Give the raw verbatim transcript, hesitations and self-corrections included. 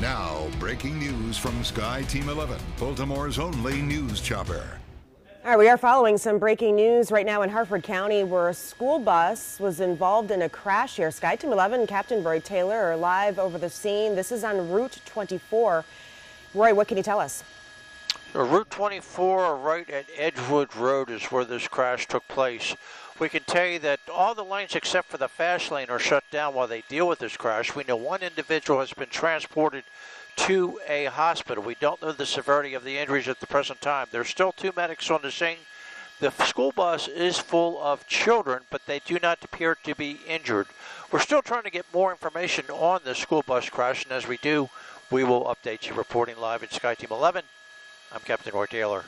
Now, breaking news from Sky Team eleven, Baltimore's only news chopper. All right, we are following some breaking news right now in Harford County, where a school bus was involved in a crash here. Sky Team eleven, Captain Roy Taylor are live over the scene. This is on Route twenty-four. Roy, what can you tell us? So Route twenty-four, right at Edgewood Road, is where this crash took place. We can tell you that all the lanes except for the fast lane are shut down while they deal with this crash. We know one individual has been transported to a hospital. We don't know the severity of the injuries at the present time. There's still two medics on the scene. The school bus is full of children, but they do not appear to be injured. We're still trying to get more information on the school bus crash, and as we do, we will update you. Reporting live at Sky Team eleven. I'm Captain Roy Taylor.